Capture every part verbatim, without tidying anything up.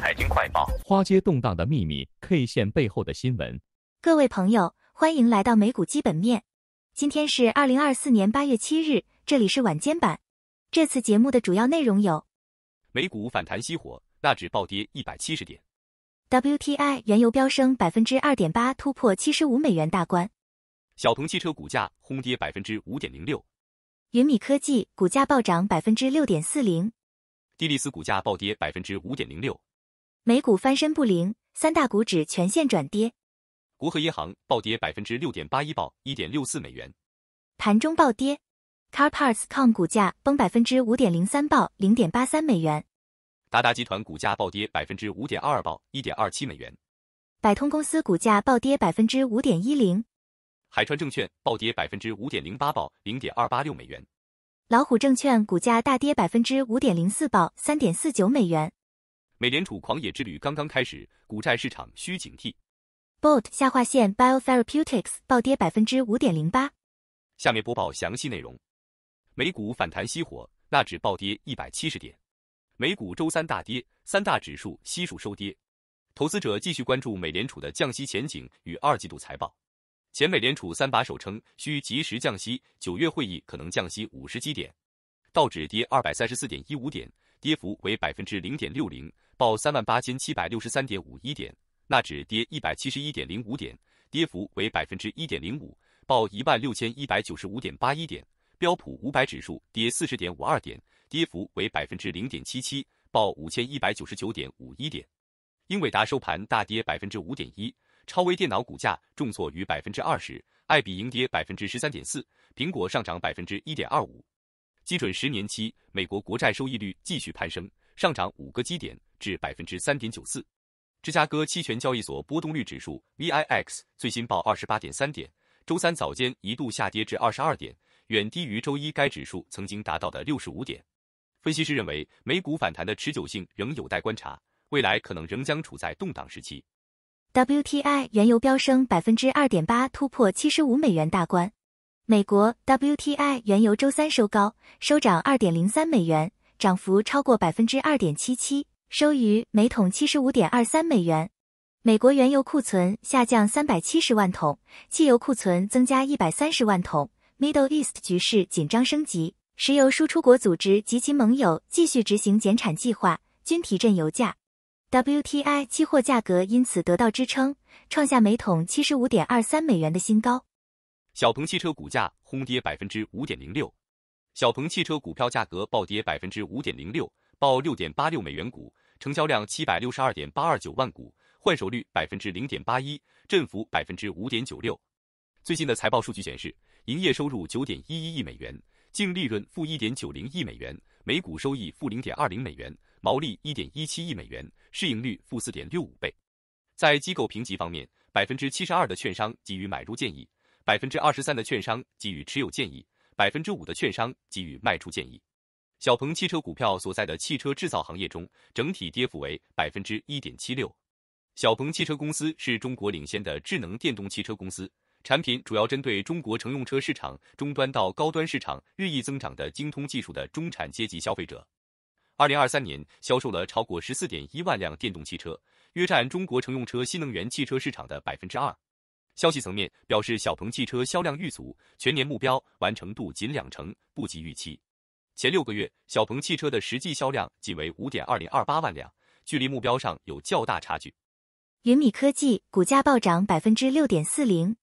财经快报，花街动荡的秘密 K 线背后的新闻。各位朋友，欢迎来到美股基本面。今天是二零二四年八月七日，这里是晚间版。这次节目的主要内容有：美股反弹熄火，纳指暴跌一百七十点。W T I 原油飙升 百分之二点八 突破七十五美元大关。小鹏汽车股价轰跌 百分之五点零六。Yunmi科技股价暴涨 百分之六点四零。Tillis 股价暴跌 百分之五点零六。美股翻身不灵，三大股指全线转跌。国和耶航暴跌 百分之六点八一 报 一点六四美元。盘中暴跌。CarParts 点 com 股价崩 百分之五点零三 报 零点八三美元。达达集团股价暴跌 百分之五点二二 报 一点二七美元。百通公司股价暴跌 百分之五点一零。海川证券暴跌 百分之五点零八 报 零点二八六美元。老虎证券股价大跌 百分之五点零四 报 三点四九美元。美联储狂野之旅刚刚开始，股债市场需警惕。Bolt 下划线 Biotherapeutics 暴跌 百分之五点零八。 下面播报详细内容。美股反弹熄火，纳指暴跌一百七十点。美股周三大跌，三大指数悉数收跌。投资者继续关注美联储的降息前景与二季度财报。前美联储三把手称需及时降息，九月会议可能降息五十基点。道指跌 二百三十四点一五点，跌幅为 百分之零点六零， 报 三万八千七百六十三点五一点。纳指跌 一百七十一点零五点，跌幅为 百分之一点零五， 报 一万六千一百九十五点八一点。标普五百指数跌 四十点五二点，跌幅为 百分之零点七七， 报 五千一百九十九点五一点。英伟达收盘大跌 百分之五点一， 超微电脑股价重挫逾 百分之二十， 爱彼迎跌 百分之十三点四， 苹果上涨 百分之一点二五。 基准十年期美国国债收益率继续攀升，上涨五个基点至 百分之三点九四。 芝加哥期权交易所波动率指数 V I X 最新报 二十八点三点，周三早间一度下跌至二十二点，远低于周一该指数曾经达到的六十五点。分析师认为，美股反弹的持久性仍有待观察，未来可能仍将处在动荡时期。W T I 原油飙升 百分之二点八 突破七十五美元大关。美国 W T I 原油周三收高，收涨 二点零三美元，涨幅超过 百分之二点七七， 收于每桶 七十五点二三美元。美国原油库存下降三百七十万桶，汽油库存增加一百三十万桶。Middle East 局势紧张升级，石油输出国组织及其盟友继续执行减产计划，均提振油价。W T I 期货价格因此得到支撑，创下每桶 七十五点二三美元的新高。小鹏汽车股价轰跌 百分之五点零六。 小鹏汽车股票价格暴跌 百分之五点零六， 报 六点八六美元股，成交量 七百六十二点八二九万股，换手率 百分之零点八一， 振幅 百分之五点九六。最新的财报数据显示，营业收入 九点一一亿美元，净利润负 一点九零亿美元，每股收益负 零点二零美元，毛利 一点一七亿美元，市盈率负 四点六五倍。在机构评级方面， 百分之七十二 的券商给予买入建议， 百分之二十三 的券商给予持有建议， 百分之五 的券商给予卖出建议。小鹏汽车股票所在的汽车制造行业中，整体跌幅为 百分之一点七六。小鹏汽车公司是中国领先的智能电动汽车公司，产品主要针对中国乘用车市场中端到高端市场日益增长的精通技术的中产阶级消费者。二零二三年销售了超过 十四点一万辆电动汽车，约占中国乘用车新能源汽车市场的 百分之二。 消息层面表示，小鹏汽车销量遇阻，全年目标完成度仅两成，不及预期。前六个月，小鹏汽车的实际销量仅为 五点二零二八万辆，距离目标上有较大差距。Yunmi科技股价暴涨 百分之六点四零。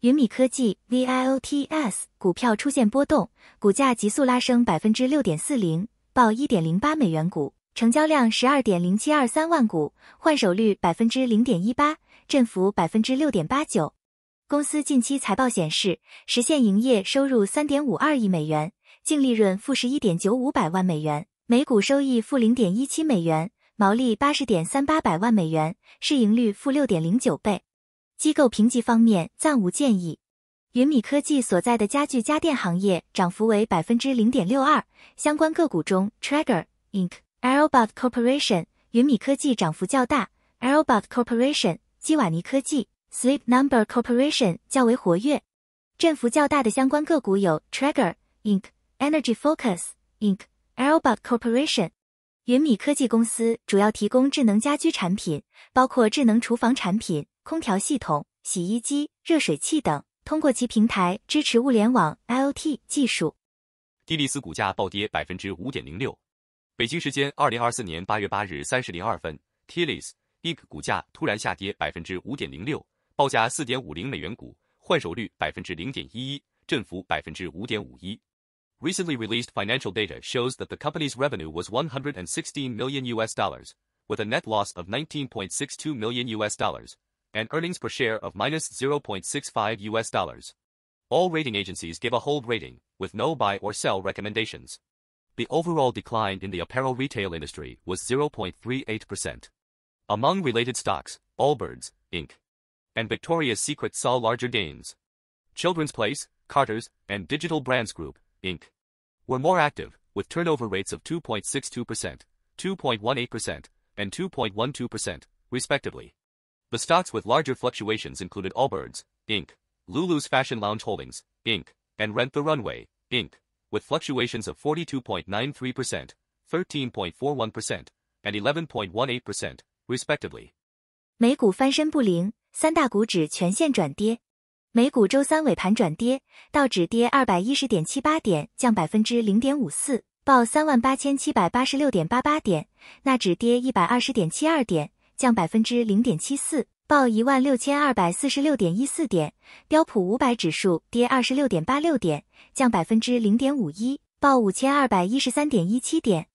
Yunmi科技 V I O T S 股票出现波动，股价急速拉升 百分之六点四零， 报 一点零八美元股，成交量 十二点零七二三万股，换手率 百分之零点一八， 振幅 百分之六点八九。 公司近期财报显示，实现营业收入 三点五二亿美元，净利润负 十一点九五百万美元，每股收益负 零点一七美元，毛利 八十点三八百万美元，市盈率负 六点零九倍。机构评级方面暂无建议。Yunmi科技所在的家具家电行业涨幅为 百分之零点六二， 相关个股中 Traeger Incorporated、Aerobot Corporation、Yunmi科技涨幅较大， Aerobot Corporation、基瓦尼科技、Sleep Number Corporation 较为活跃。振幅较大的相关个股有 Traeger Incorporated、Energy Focus Incorporated、Aerobot Corporation。云米科技公司主要提供智能家居产品，包括智能厨房产品、空调系统、洗衣机、热水器等，通过其平台支持物联网 I O T 技术。Tillis股价暴跌 百分之五点零六。 北京时间二零二四年八月八日三十点二分 ，Tillis Incorporated 股价突然下跌 百分之五点零六， 报价 四点五零 美元股，换手率 百分之零点一一， 振幅 百分之五点五一。 Recently released financial data shows that the company's revenue was one hundred sixteen million U S dollars, with a net loss of nineteen point six two million U S dollars, and earnings per share of minus zero point six five U S dollars. All rating agencies gave a hold rating, with no buy or sell recommendations. The overall decline in the apparel retail industry was zero point three eight percent. Among related stocks, Allbirds, Incorporated and Victoria's Secret saw larger gains. Children's Place, Carter's, and Digital Brands Group, Incorporated were more active, with turnover rates of two point six two percent, two point one eight percent, and two point one two percent, respectively. The stocks with larger fluctuations included Allbirds, Incorporated, Lulu's Fashion Lounge Holdings, Incorporated, and Rent the Runway, Incorporated, with fluctuations of forty-two point nine three percent, thirteen point four one percent, and eleven point one eight percent, respectively. 美股翻身不灵，三大股指全线转跌。 美股周三尾盘转跌，道指跌 二百一十点七八 点，降 百分之零点五四， 报 三万八千七百八十六点八八 点；纳指跌 一百二十点七二 点，降 百分之零点七四， 报 一万六千二百四十六点一四 点；标普五百指数跌 二十六点八六 点，降 百分之零点五一， 报 五千二百一十三点一七 点。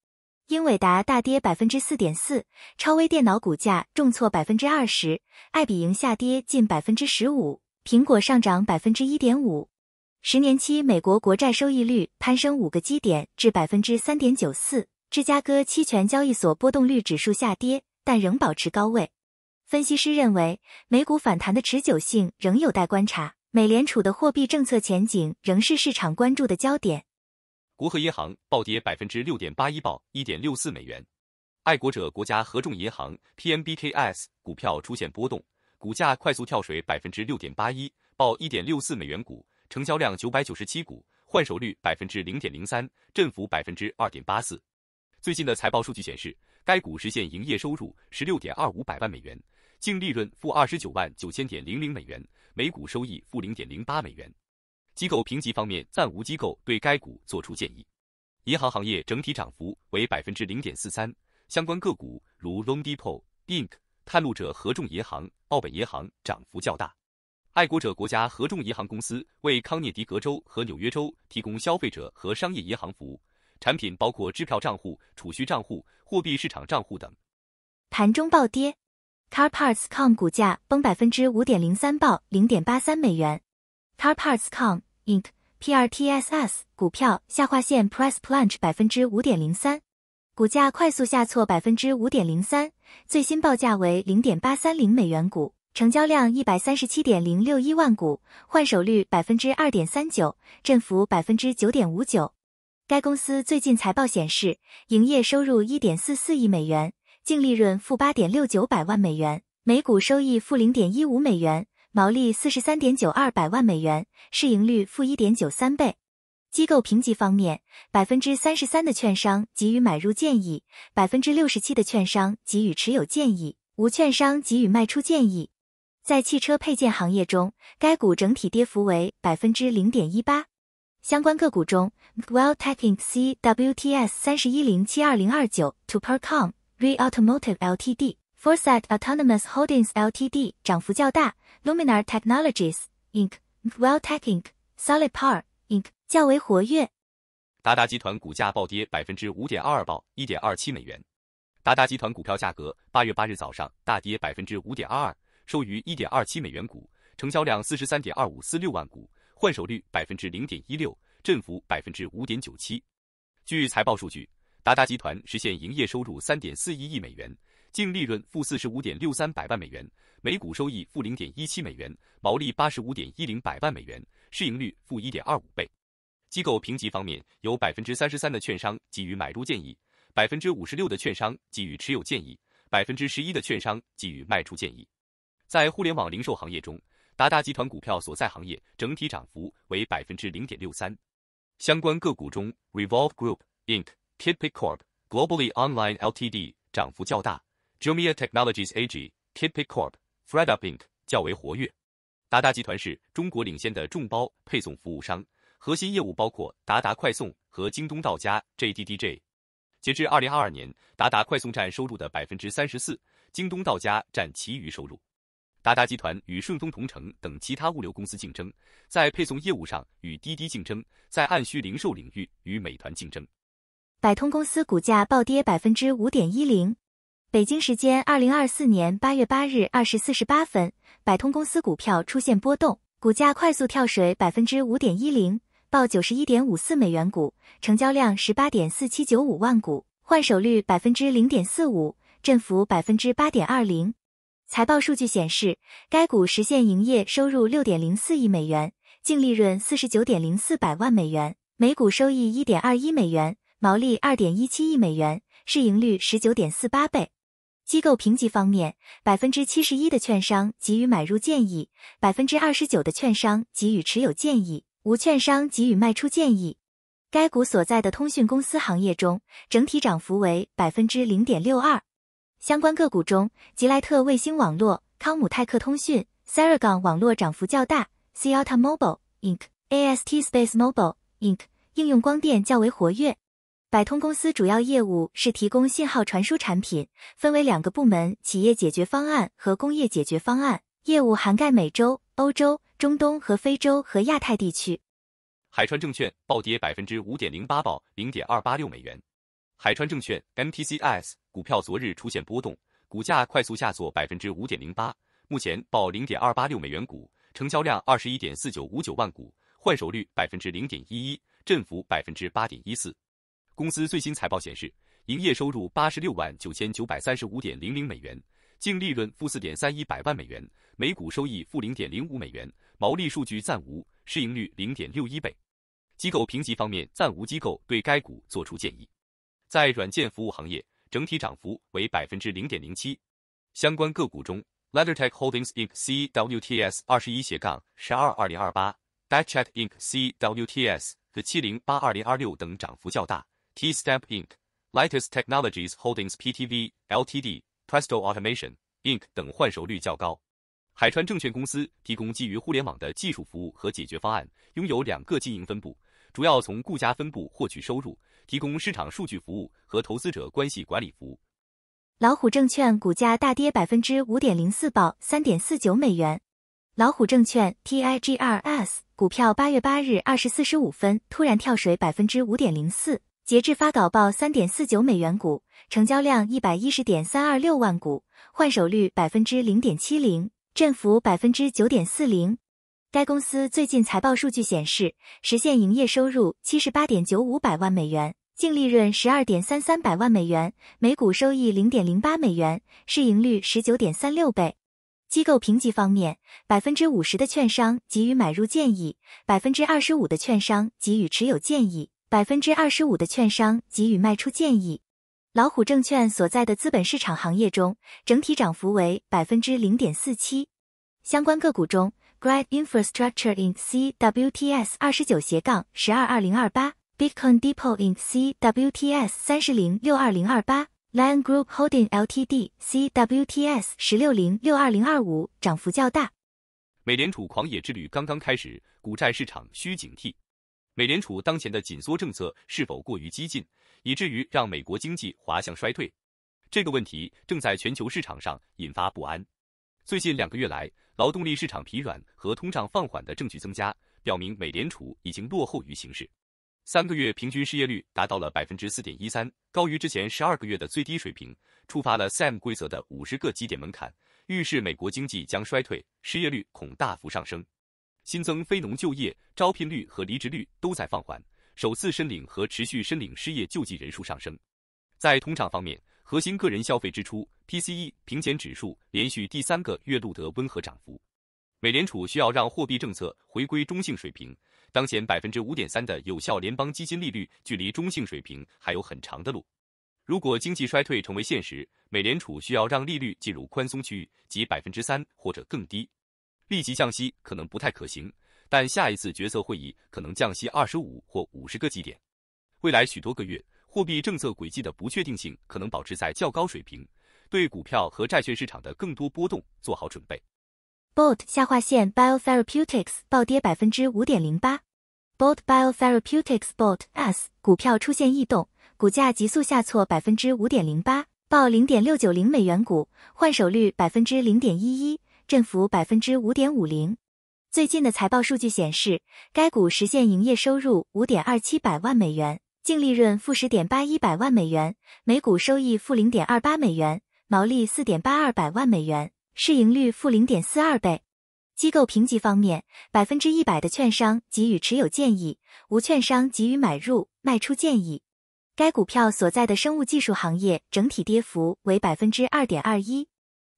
英伟达大跌 百分之四点四， 超微电脑股价重挫 百分之二十， 爱彼迎下跌近 百分之十五。 苹果上涨 百分之一点五， 十年期美国国债收益率攀升五个基点至 百分之三点九四， 芝加哥期权交易所波动率指数下跌，但仍保持高位。分析师认为，美股反弹的持久性仍有待观察，美联储的货币政策前景仍是市场关注的焦点。国和银行暴跌 百分之六点八一， 报 一点六四 美元。爱国者国家合众银行 （P M B K S） 股票出现波动。 股价快速跳水 百分之六点八一， 报 一点六四 美元股，成交量九百九十七股，换手率 百分之零点零三， 振幅 百分之二点八四。最近的财报数据显示，该股实现营业收入 十六点二五百万美元，净利润负 二十九万九千点零零 美元，每股收益负 零点零八 美元。机构评级方面，暂无机构对该股作出建议。银行行业整体涨幅为 百分之零点四三， 相关个股如 Loan Depot Incorporated 探路者合众银行、澳本银行涨幅较大。爱国者国家合众银行公司为康涅狄格州和纽约州提供消费者和商业银行服务，产品包括支票账户、储蓄账户、货币市场账户等。盘中暴跌 ，CarParts 点 com 股价崩 百分之五点零三， 报 零点八三 美元。CarParts 点 com Incorporated P R T S S 股票下划线 Price Plunge 百分之五点零三。 股价快速下挫 百分之五点零三， 最新报价为 零点八三零 美元股，成交量 一百三十七点零六一万股，换手率 百分之二点三九， 振幅 百分之九点五九。该公司最近财报显示，营业收入 一点四四亿美元，净利润负 八点六九百万美元，每股收益负 零点一五 美元，毛利 四十三点九二百万美元，市盈率负 一点九三 倍。 机构评级方面 ，百分之三十三 的券商给予买入建议 ，百分之六十七 的券商给予持有建议，无券商给予卖出建议。在汽车配件行业中，该股整体跌幅为 百分之零点一八。相关个股中 ，Weltec Incorporated C W T S 三一零七二零二九 ，Tupercom Re Automotive Limited Foresight Autonomous Holdings Limited 涨幅较大 ，Luminar Technologies Incorporated Weltec Incorporated Solid Power Incorporated 较为活跃。达达集团股价暴跌 百分之五点二二， 报 一点二七 美元。达达集团股票价格八月八日早上大跌 百分之五点二二， 收于 一点二七 美元股，成交量 四十三点二五四六万股，换手率 百分之零点一六， 振幅 百分之五点九七。据财报数据，达达集团实现营业收入 三点四一亿美元，净利润负 四十五点六三百万美元，每股收益负 零点一七 美元，毛利 八十五点一零百万美元，市盈率负 一点二五 倍。 机构评级方面，有 百分之三十三 的券商给予买入建议 ，百分之五十六 的券商给予持有建议 ，百分之十一 的券商给予卖出建议。在互联网零售行业中，达达集团股票所在行业整体涨幅为 百分之零点六三。相关个股中 ，Revolve Group Incorporated、Kidpik Corp、Globally Online Limited 涨幅较大 ，Jumia Technologies A G、Kitpick Corp、FredUp Incorporated 较为活跃。达达集团是中国领先的众包配送服务商，核心业务包括达达快送和京东到家 （J D D J）。截至二零二二年，达达快送占收入的 百分之三十四， 京东到家占其余收入。达达集团与顺丰同城等其他物流公司竞争，在配送业务上与滴滴竞争，在按需零售领域与美团竞争。百通公司股价暴跌 百分之五点一零。 北京时间二零二四年八月八日二十四时八分，百通公司股票出现波动，股价快速跳水 百分之五点一零。 报 九十一点五四 美元股，成交量 十八点四七九五 万股，换手率 百分之零点四五， 振幅 百分之八点二零。财报数据显示，该股实现营业收入 六点零四亿美元，净利润 四十九点零四百万美元，每股收益 一点二一 美元，毛利 二点一七亿美元，市盈率 十九点四八 倍。机构评级方面 ，百分之七十一 的券商给予买入建议 ，百分之二十九 的券商给予持有建议。 无券商给予卖出建议。该股所在的通讯公司行业中，整体涨幅为 百分之零点六二。相关个股中，吉莱特卫星网络、康姆泰克通讯、Ceragon 网络涨幅较大 ，Ciota Mobile Incorporated、A S T Space Mobile Incorporated 应用光电较为活跃。百通公司主要业务是提供信号传输产品，分为两个部门：企业解决方案和工业解决方案。业务涵盖美洲、欧洲、 中东和非洲和亚太地区。海川证券暴跌 百分之五点零八， 报 零点二八六 美元。海川证券 M T C S 股票昨日出现波动，股价快速下挫 百分之五点零八， 目前报 零点二八六 美元股，成交量 二十一点四九五九 万股，换手率 百分之零点一一， 振幅 百分之八点一四。公司最新财报显示，营业收入 八十六万九千九百三十五点零零 美元。 净利润负 四点三一百万美元，每股收益负 零点零五 美元，毛利数据暂无，市盈率 零点六一 倍。机构评级方面，暂无机构对该股作出建议。在软件服务行业，整体涨幅为 百分之零点零七。相关个股中 ，LeddarTech Holdings Incorporated C W T S 二十一斜杠 十二 二零二八 ，DiveChat Incorporated C W T S 七零八 二零二六 等涨幅较大 ，T-Stamp Incorporated Lightus Technologies Holdings P T V Ltd。 Presto Automation Incorporated 等换手率较高。海川证券公司提供基于互联网的技术服务和解决方案，拥有两个经营分部，主要从顾家分部获取收入，提供市场数据服务和投资者关系管理服务。老虎证券股价大跌 百分之五点零四， 报 三点四九 美元。老虎证券 T I G R S 股票八月八日二十四时五分突然跳水 百分之五点零四。 截至发稿报 三点四九 美元股，成交量 一百一十点三二六 万股，换手率 百分之零点七零， 振幅 百分之九点四零。该公司最近财报数据显示，实现营业收入 七十八点九五百万美元，净利润 十二点三三百万美元，每股收益 零点零八 美元，市盈率 十九点三六 倍。机构评级方面 ，百分之五十 的券商给予买入建议 ，百分之二十五 的券商给予持有建议。 百分之二十五 的券商给予卖出建议。老虎证券所在的资本市场行业中，整体涨幅为 百分之零点四七。相关个股中 ，Grid Infrastructure Incorporated C W T S 二十九斜杠 十二 二零二八 ，Bitcoin Depot Incorporated C W T S 三零六二零二八 ，Lion Group Holding Ltd C W T S 一六零六二零二五 涨幅较大。美联储狂野之旅刚刚开始，股债市场需警惕。 美联储当前的紧缩政策是否过于激进，以至于让美国经济滑向衰退？这个问题正在全球市场上引发不安。最近两个月来，劳动力市场疲软和通胀放缓的证据增加，表明美联储已经落后于形势。三个月平均失业率达到了 百分之四点一三， 高于之前十二个月的最低水平，触发了 S A M 规则的五十个基点门槛，预示美国经济将衰退，失业率恐大幅上升。 新增非农就业、招聘率和离职率都在放缓，首次申领和持续申领失业救济人数上升。在通胀方面，核心个人消费支出 （P C E） 平减指数连续第三个月录得温和涨幅。美联储需要让货币政策回归中性水平，当前 百分之五点三 的有效联邦基金利率距离中性水平还有很长的路。如果经济衰退成为现实，美联储需要让利率进入宽松区域，即 百分之三 或者更低。 立即降息可能不太可行，但下一次决策会议可能降息二十五或五十个基点。未来许多个月，货币政策轨迹的不确定性可能保持在较高水平，对股票和债券市场的更多波动做好准备。Bolt 下划线 Biotherapeutics 暴跌 百分之五点零八。Bolt Biotherapeutics Bolt S 股票出现异动，股价急速下挫 百分之五点零八， 报 零点六九零 美元股，换手率 百分之零点一一， 振幅 百分之五点五零。最近的财报数据显示，该股实现营业收入 五点二七百万美元，净利润负 十点八一百万美元，每股收益负 零点二八美元，毛利 四点八二百万美元，市盈率负 零点四二倍。机构评级方面 ,百分之百 的券商给予持有建议，无券商给予买入、卖出建议。该股票所在的生物技术行业整体跌幅为 百分之二点二一。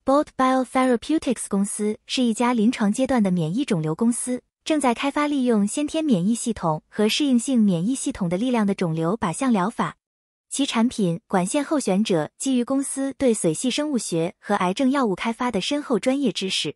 Bolt Biotherapeutics 公司是一家临床阶段的免疫肿瘤公司，正在开发利用先天免疫系统和适应性免疫系统的力量的肿瘤靶向疗法。其产品管线候选者基于公司对髓系生物学和癌症药物开发的深厚专业知识。